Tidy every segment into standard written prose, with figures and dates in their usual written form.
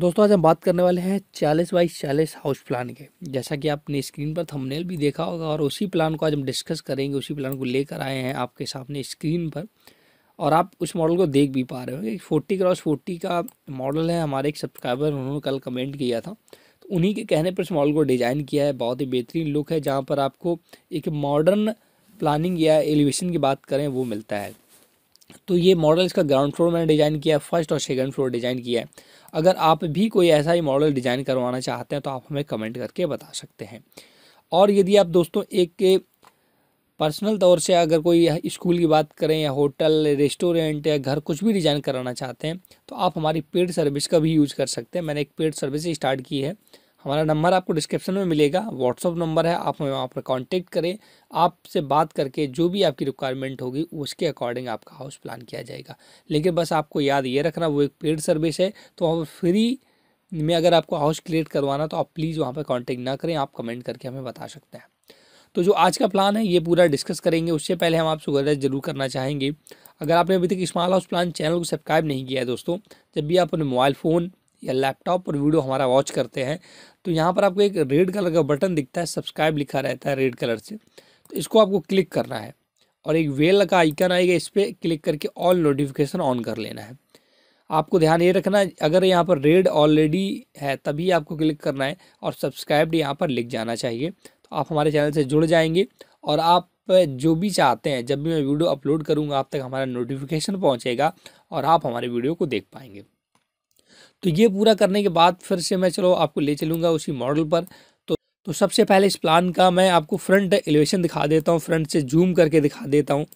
दोस्तों आज हम बात करने वाले हैं 40x40 हाउस प्लान के। जैसा कि आपने स्क्रीन पर थंबनेल भी देखा होगा और उसी प्लान को आज हम डिस्कस करेंगे, उसी प्लान को लेकर आए हैं आपके सामने स्क्रीन पर और आप उस मॉडल को देख भी पा रहे होंगे। 40x40 का मॉडल है। हमारे एक सब्सक्राइबर उन्होंने कल कमेंट किया था तो उन्हीं के कहने पर इस मॉडल को डिज़ाइन किया है। बहुत ही बेहतरीन लुक है जहाँ पर आपको एक मॉडर्न प्लानिंग या एलिवेशन की बात करें वो मिलता है। तो ये मॉडल इसका ग्राउंड फ्लोर मैंने डिज़ाइन किया है, फर्स्ट और सेकंड फ्लोर डिज़ाइन किया है। अगर आप भी कोई ऐसा ही मॉडल डिज़ाइन करवाना चाहते हैं तो आप हमें कमेंट करके बता सकते हैं। और यदि आप दोस्तों एक पर्सनल तौर से अगर कोई स्कूल की बात करें या होटल, रेस्टोरेंट या घर कुछ भी डिज़ाइन कराना चाहते हैं तो आप हमारी पेड सर्विस का भी यूज़ कर सकते हैं। मैंने एक पेड सर्विस स्टार्ट की है। हमारा नंबर आपको डिस्क्रिप्शन में मिलेगा, व्हाट्सअप नंबर है, आप हमें वहाँ पर कांटेक्ट करें। आपसे बात करके जो भी आपकी रिक्वायरमेंट होगी उसके अकॉर्डिंग आपका हाउस प्लान किया जाएगा। लेकिन बस आपको याद ये रखना वो एक पेड सर्विस है। तो वहाँ पर फ्री में अगर आपको हाउस क्रिएट करवाना तो आप प्लीज़ वहाँ पर कांटेक्ट ना करें, आप कमेंट करके हमें बता सकते हैं। तो जो आज का प्लान है ये पूरा डिस्कस करेंगे। उससे पहले हम आपसे गुजारिश जरूर करना चाहेंगे, अगर आपने अभी तक स्मॉल हाउस प्लान चैनल को सब्सक्राइब नहीं किया है दोस्तों, जब भी आप अपने मोबाइल फ़ोन या लैपटॉप पर वीडियो हमारा वॉच करते हैं तो यहाँ पर आपको एक रेड कलर का बटन दिखता है, सब्सक्राइब लिखा रहता है रेड कलर से, तो इसको आपको क्लिक करना है और एक बेल का आइकन आएगा, इस पर क्लिक करके ऑल नोटिफिकेशन ऑन कर लेना है। आपको ध्यान ये रखना, अगर यहाँ पर रेड ऑलरेडी है तभी आपको क्लिक करना है और सब्सक्राइब्ड यहाँ पर लिख जाना चाहिए। तो आप हमारे चैनल से जुड़ जाएंगे और आप जो भी चाहते हैं जब भी मैं वीडियो अपलोड करूँगा आप तक हमारा नोटिफिकेशन पहुँचेगा और आप हमारे वीडियो को देख पाएंगे। तो ये पूरा करने के बाद फिर से मैं चलो आपको ले चलूँगा उसी मॉडल पर। तो सबसे पहले इस प्लान का मैं आपको फ्रंट एलिवेशन दिखा देता हूँ, फ्रंट से जूम करके दिखा देता हूँ।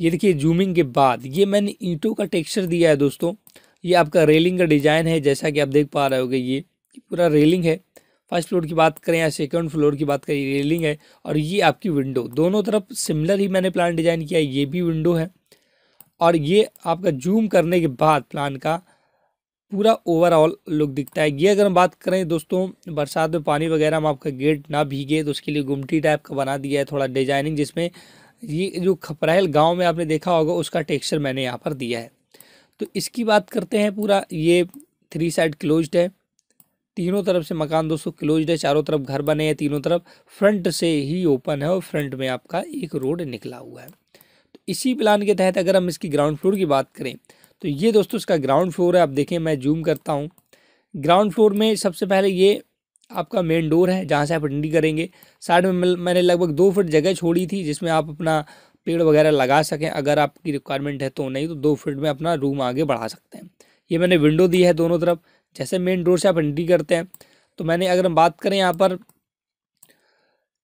ये देखिए जूमिंग के बाद ये मैंने ईंटों का टेक्सचर दिया है दोस्तों। ये आपका रेलिंग का डिज़ाइन है, जैसा कि आप देख पा रहे होगे ये पूरा रेलिंग है। फर्स्ट फ्लोर की बात करें या सेकंड फ्लोर की बात करें रेलिंग है और ये आपकी विंडो, दोनों तरफ सिमिलर ही मैंने प्लान डिज़ाइन किया है। ये भी विंडो है और ये आपका जूम करने के बाद प्लान का पूरा ओवरऑल लुक दिखता है। ये अगर हम बात करें दोस्तों बरसात में पानी वगैरह में आपका गेट ना भीगे तो उसके लिए गुमटी टाइप का बना दिया है थोड़ा डिजाइनिंग, जिसमें ये जो खपराइल गांव में आपने देखा होगा उसका टेक्सचर मैंने यहाँ पर दिया है। तो इसकी बात करते हैं पूरा ये 3 साइड क्लोज्ड है, तीनों तरफ से मकान दोस्तों क्लोज्ड है, चारों तरफ घर बने हैं, तीनों तरफ फ्रंट से ही ओपन है और फ्रंट में आपका एक रोड निकला हुआ है। तो इसी प्लान के तहत अगर हम इसकी ग्राउंड फ्लोर की बात करें तो ये दोस्तों इसका ग्राउंड फ्लोर है। आप देखें मैं जूम करता हूँ, ग्राउंड फ्लोर में सबसे पहले ये आपका मेन डोर है जहाँ से आप एंट्री करेंगे। साइड में मैंने लगभग 2 फुट जगह छोड़ी थी जिसमें आप अपना पेड़ वगैरह लगा सकें अगर आपकी रिक्वायरमेंट है तो, नहीं तो 2 फुट में अपना रूम आगे बढ़ा सकते हैं। ये मैंने विंडो दी है दोनों तरफ। जैसे मेन डोर से आप एंट्री करते हैं तो मैंने अगर हम बात करें यहाँ पर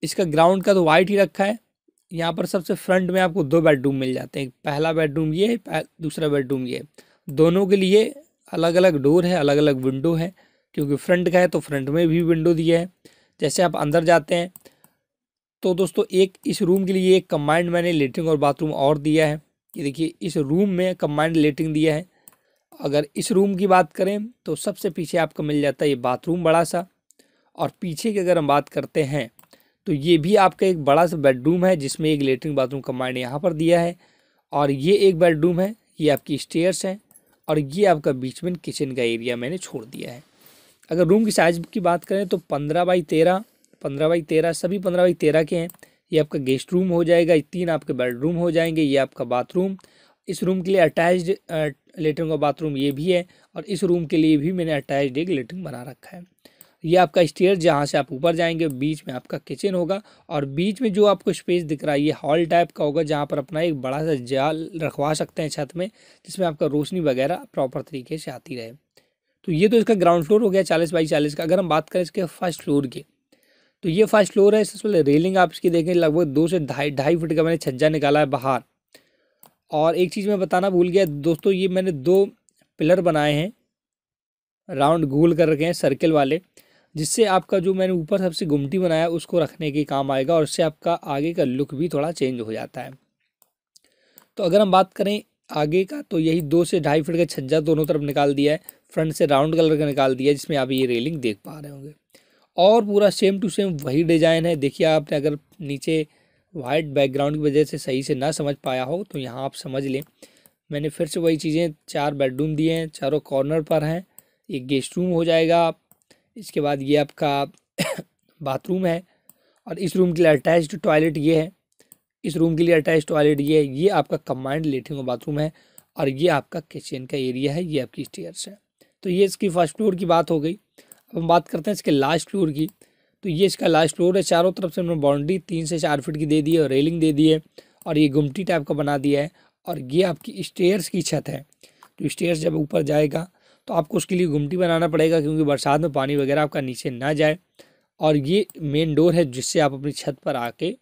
इसका ग्राउंड का तो वाइट ही रखा है। यहाँ पर सबसे फ्रंट में आपको 2 बेडरूम मिल जाते हैं, पहला बेडरूम ये, दूसरा बेडरूम ये, दोनों के लिए अलग अलग डोर है, अलग अलग विंडो है। क्योंकि फ्रंट का है तो फ्रंट में भी विंडो दिया है। जैसे आप अंदर जाते हैं तो दोस्तों एक इस रूम के लिए एक कंबाइंड मैंने लेटरिन और बाथरूम और दिया है। ये देखिए इस रूम में कंबाइंड लेटरिन दिया है। अगर इस रूम की बात करें तो सबसे पीछे आपको मिल जाता है ये बाथरूम बड़ा सा और पीछे की अगर हम बात करते हैं तो ये भी आपका एक बड़ा सा बेडरूम है जिसमें एक लेटरिन बाथरूम कंबाइंड यहाँ पर दिया है। और ये एक बेडरूम है, ये आपकी स्टेयर्स हैं और ये आपका बीच में किचन का एरिया मैंने छोड़ दिया है। अगर रूम की साइज़ की बात करें तो 15x13, 15x13 सभी 15x13 के हैं। ये आपका गेस्ट रूम हो जाएगा, 3 आपके बेडरूम हो जाएंगे, ये आपका बाथरूम, इस रूम के लिए अटैच्ड लेटरिन का बाथरूम ये भी है और इस रूम के लिए भी मैंने अटैच्ड एक लेटरिन बना रखा है। ये आपका स्टेयर जहाँ से आप ऊपर जाएंगे, बीच में आपका किचन होगा और बीच में जो आपको स्पेस दिख रहा है ये हॉल टाइप का होगा जहाँ पर अपना एक बड़ा सा जाल रखवा सकते हैं छत में, जिसमें आपका रोशनी वगैरह प्रॉपर तरीके से आती रहे। तो ये तो इसका ग्राउंड फ्लोर हो गया 40x40 का। अगर हम बात करें इसके फर्स्ट फ्लोर की तो ये फर्स्ट फ्लोर है। सबसे पहले रेलिंग आप इसकी देखें, लगभग 2 से 2.5 फुट का मैंने छज्जा निकाला है बाहर। और एक चीज़ मैं बताना भूल गया दोस्तों, ये मैंने 2 पिलर बनाए हैं राउंड गोल कर रखे हैं सर्किल वाले, जिससे आपका जो मैंने ऊपर सबसे गुमटी बनाया उसको रखने के काम आएगा और इससे आपका आगे का लुक भी थोड़ा चेंज हो जाता है। तो अगर हम बात करें आगे का तो यही 2 से 2.5 फुट का छज्जा दोनों तरफ निकाल दिया है, फ्रंट से राउंड कलर का निकाल दिया है जिसमें आप ये रेलिंग देख पा रहे होंगे और पूरा सेम टू सेम वही डिज़ाइन है। देखिए आपने अगर नीचे वाइट बैकग्राउंड की वजह से सही से ना समझ पाया हो तो यहाँ आप समझ लें। मैंने फिर से वही चीज़ें 4 बेडरूम दिए हैं, चारों कॉर्नर पर हैं, ये गेस्ट रूम हो जाएगा। इसके बाद ये आपका बाथरूम है और इस रूम के लिए अटैच्ड टॉयलेट ये है, इस रूम के लिए अटैच टॉयलेट ये है। ये आपका कम्बाइंड लेटरिन और बाथरूम है और ये आपका किचन का एरिया है। ये आपकी स्टेयर्स है। तो ये इसकी फर्स्ट फ्लोर की बात हो गई। अब हम बात करते हैं इसके लास्ट फ्लोर की। तो ये इसका लास्ट फ्लोर है। चारों तरफ से हमने बाउंड्री 3 से 4 फीट की दे दी है और रेलिंग दे दी है और ये गुमटी टाइप का बना दिया है और ये आपकी स्टेयर्स की छत है। तो स्टेयर्स जब ऊपर जाएगा तो आपको उसके लिए गुमटी बनाना पड़ेगा क्योंकि बरसात में पानी वगैरह आपका नीचे ना जाए। और ये मेन डोर है जिससे आप अपनी छत पर आके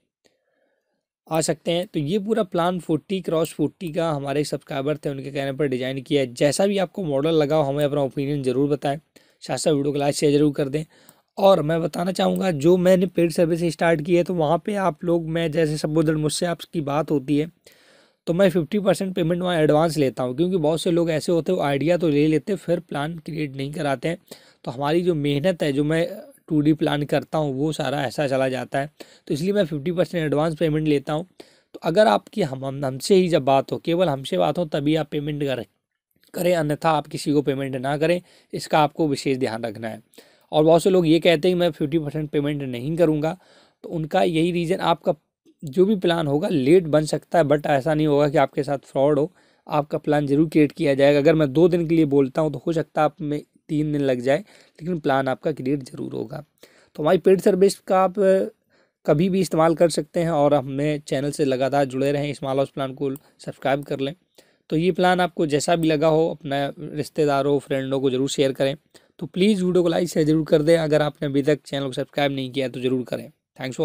आ सकते हैं। तो ये पूरा प्लान 40x40 का हमारे सब्सक्राइबर थे, उनके कहने पर डिज़ाइन किया है। जैसा भी आपको मॉडल लगा हो हमें अपना ओपिनियन ज़रूर बताएं। साथ साथ वीडियो को लाइक शेयर जरूर कर दें। और मैं बताना चाहूँगा जो मैंने पेड सर्विस स्टार्ट की है तो वहाँ पे आप लोग, मैं जैसे सबोदर मुझसे आपकी बात होती है तो मैं 50% पेमेंट वहाँ एडवांस लेता हूँ क्योंकि बहुत से लोग ऐसे होते हैं वो आइडिया तो ले लेते फिर प्लान क्रिएट नहीं कराते हैं। तो हमारी जो मेहनत है, जो मैं 2D प्लान करता हूँ, वो सारा ऐसा चला जाता है। तो इसलिए मैं 50% एडवांस पेमेंट लेता हूँ। तो अगर आपकी हमसे ही जब बात हो, केवल हमसे बात हो, तभी आप पेमेंट करें, अन्यथा आप किसी को पेमेंट ना करें। इसका आपको विशेष ध्यान रखना है। और बहुत से लोग ये कहते हैं कि मैं 50% पेमेंट नहीं करूँगा, तो उनका यही रीज़न, आपका जो भी प्लान होगा लेट बन सकता है बट ऐसा नहीं होगा कि आपके साथ फ्रॉड हो। आपका प्लान ज़रूर क्रिएट किया जाएगा। अगर मैं 2 दिन के लिए बोलता हूँ तो हो सकता है आप में 3 दिन लग जाए, लेकिन प्लान आपका क्रिएट ज़रूर होगा। तो हमारी पेड सर्विस का आप कभी भी इस्तेमाल कर सकते हैं और हमें चैनल से लगातार जुड़े रहें। स्मॉल हाउस प्लान को सब्सक्राइब कर लें। तो ये प्लान आपको जैसा भी लगा हो अपने रिश्तेदारों फ्रेंडों को ज़रूर शेयर करें। तो प्लीज़ वीडियो को लाइक शेयर जरूर कर दें। अगर आपने अभी तक चैनल को सब्सक्राइब नहीं किया तो ज़रूर करें। थैंक्स।